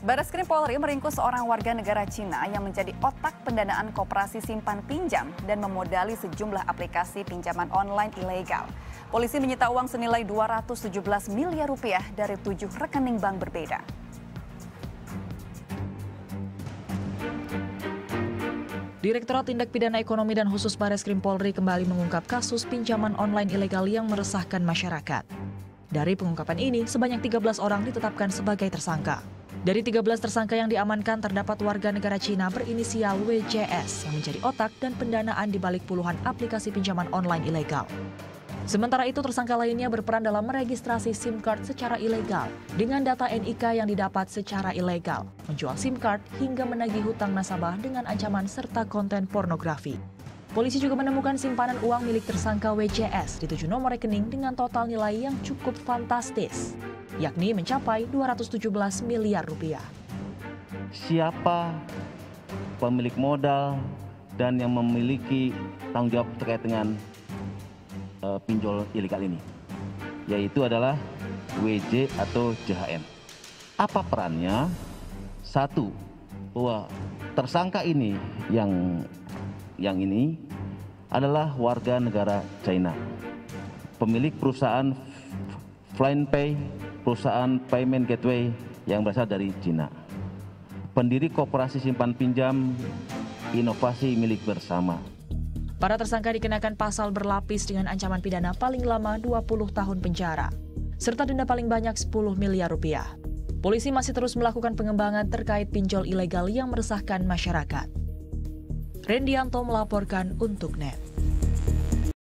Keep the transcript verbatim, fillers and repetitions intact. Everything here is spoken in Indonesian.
Bareskrim Polri meringkus seorang warga negara Cina yang menjadi otak pendanaan koperasi simpan pinjam dan memodali sejumlah aplikasi pinjaman online ilegal. Polisi menyita uang senilai dua ratus tujuh belas miliar rupiah dari tujuh rekening bank berbeda. Direktorat Tindak Pidana Ekonomi dan Khusus Bareskrim Polri kembali mengungkap kasus pinjaman online ilegal yang meresahkan masyarakat. Dari pengungkapan ini, sebanyak tiga belas orang ditetapkan sebagai tersangka. Dari tiga belas tersangka yang diamankan, terdapat warga negara Cina berinisial W C S yang menjadi otak dan pendanaan di balik puluhan aplikasi pinjaman online ilegal. Sementara itu, tersangka lainnya berperan dalam meregistrasi SIM card secara ilegal dengan data N I K yang didapat secara ilegal, menjual SIM card hingga menagih hutang nasabah dengan ancaman serta konten pornografi. Polisi juga menemukan simpanan uang milik tersangka W C S di tujuh nomor rekening dengan total nilai yang cukup fantastis, yakni mencapai dua ratus tujuh belas miliar rupiah. Siapa pemilik modal dan yang memiliki tanggung jawab terkait dengan pinjol ilegal ini, yaitu adalah W J atau J H N. Apa perannya? Satu, bahwa tersangka ini yang yang ini adalah warga negara China, pemilik perusahaan Flying Pay, perusahaan payment gateway yang berasal dari Cina, pendiri koperasi simpan pinjam inovasi milik bersama. Para tersangka dikenakan pasal berlapis dengan ancaman pidana paling lama dua puluh tahun penjara, serta denda paling banyak sepuluh miliar rupiah. Polisi masih terus melakukan pengembangan terkait pinjol ilegal yang meresahkan masyarakat. Rendianto melaporkan untuk N E T.